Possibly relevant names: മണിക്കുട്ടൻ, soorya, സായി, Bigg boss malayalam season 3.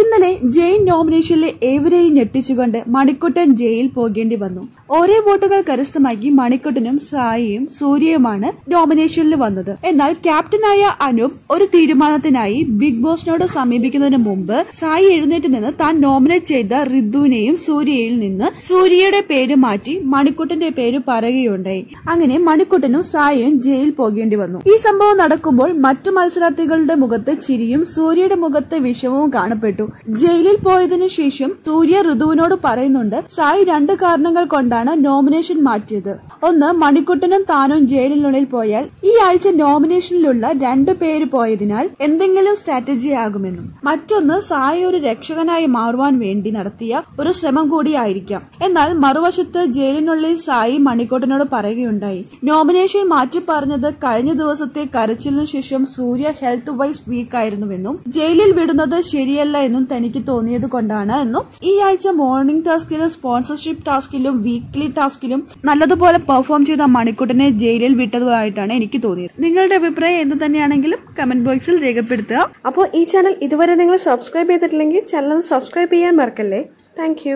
ഇന്നലെ ജയിൽ നോമിനേഷനിലെ ഏവരെയും ഞെട്ടിച്ചുകൊണ്ട് മണിക്കുട്ടൻ ജയിൽ പോകേണ്ടി വന്നു. ഒരേ വോട്ടുകൾ കരസ്ഥമാക്കി മണിക്കുട്ടനും സായിയും സൂര്യയുമാണ് നോമിനേഷനിൽ വന്നത്. എന്നാൽ ക്യാപ്റ്റനായ അനൂപ് ഒരു തീരുമാനത്തിനായി ബിഗ് ബോസിനോട് സമീപിക്കുന്നതിന് മുമ്പ് സായി എഴുന്നേറ്റ് നിന്ന് താൻ നോമിനേറ്റ് ചെയ്ത ഋതുവിനെയും സൂര്യയിൽ നിന്ന് സൂര്യയുടെ പേര് മാറ്റി മണിക്കുട്ടന്റെ പേര് പറയുകയുണ്ടായി. അങ്ങനെ മണിക്കുട്ടനും സായിയും ജയിൽ പോകേണ്ടി വന്നു. ഈ സംഭവം നടക്കുമ്പോൾ മറ്റു മത്സരാർത്ഥികളുടെ മുഖത്ത് ചിരിയും സൂര്യയുടെ മുഖത്ത് വിഷമവും കാണപ്പെട്ടു. ജയിലിൽ പോയതിനു ശേഷം സൂര്യ ഋതുവിനോട് പറയുന്നുണ്ട്, സായി രണ്ട് കാരണങ്ങൾ കൊണ്ടാണ് നോമിനേഷൻ മാറ്റിയത്. ഒന്ന്, മണിക്കുട്ടനും താനും ജയിലിനുള്ളിൽ പോയാൽ ഈ ആഴ്ച നോമിനേഷനിലുള്ള രണ്ടു പേര് പോയതിനാൽ എന്തെങ്കിലും സ്ട്രാറ്റജി ആകുമെന്നും, മറ്റൊന്ന് സായി ഒരു രക്ഷകനായി മാറുവാൻ വേണ്ടി നടത്തിയ ഒരു ശ്രമം കൂടിയായിരിക്കാം. എന്നാൽ മറുവശത്ത് ജയിലിനുള്ളിൽ സായി മണിക്കുട്ടനോട് പറയുകയുണ്ടായി, നോമിനേഷൻ മാറ്റി പറഞ്ഞത് കഴിഞ്ഞ ദിവസത്തെ കരച്ചിലിനു ശേഷം സൂര്യ ഹെൽത്ത് വൈസ് വീക്ക് ആയിരുന്നുവെന്നും ജയിലിൽ വിടുന്നത് ശരിയല്ല എന്നും തനിക്ക് തോന്നിയത് കൊണ്ടാണ് എന്നും, ഈ ആഴ്ച മോർണിംഗ് ടാസ്കിലും സ്പോൺസർഷിപ്പ് ടാസ്കിലും വീക്ക്ലി ടാസ്കിലും നല്ലതുപോലെ പെർഫോം ചെയ്ത മണിക്കുട്ടനെ ജയിലിൽ വിട്ടതുമായിട്ടാണ് എനിക്ക് തോന്നിയത്. നിങ്ങളുടെ അഭിപ്രായം എന്ത് തന്നെയാണെങ്കിലും കമന്റ് ബോക്സിൽ രേഖപ്പെടുത്തുക. അപ്പോൾ ഈ ചാനൽ ഇതുവരെ നിങ്ങൾ സബ്സ്ക്രൈബ് ചെയ്തിട്ടില്ലെങ്കിൽ ചാനൽ സബ്സ്ക്രൈബ് ചെയ്യാൻ മറക്കല്ലേ. താങ്ക്